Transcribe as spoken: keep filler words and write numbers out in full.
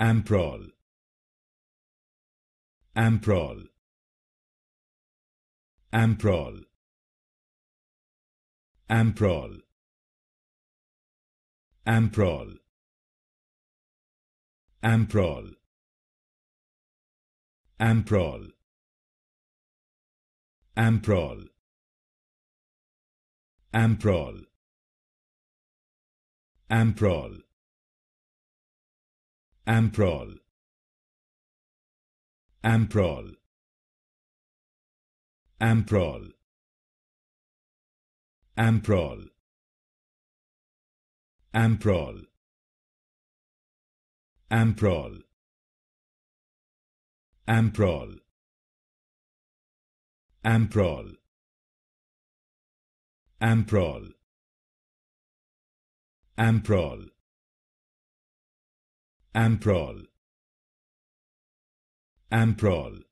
Amprol, Amprol, Amprol, Amprol, Amprol, Amprol, Amprol, Amprol, Amprol, Amprol, Amprol, Amprol, Amprol, Amprol, Amprol, Amprol, Amprol, Amprol, Amprol, Amprol, Amprol, Amprol.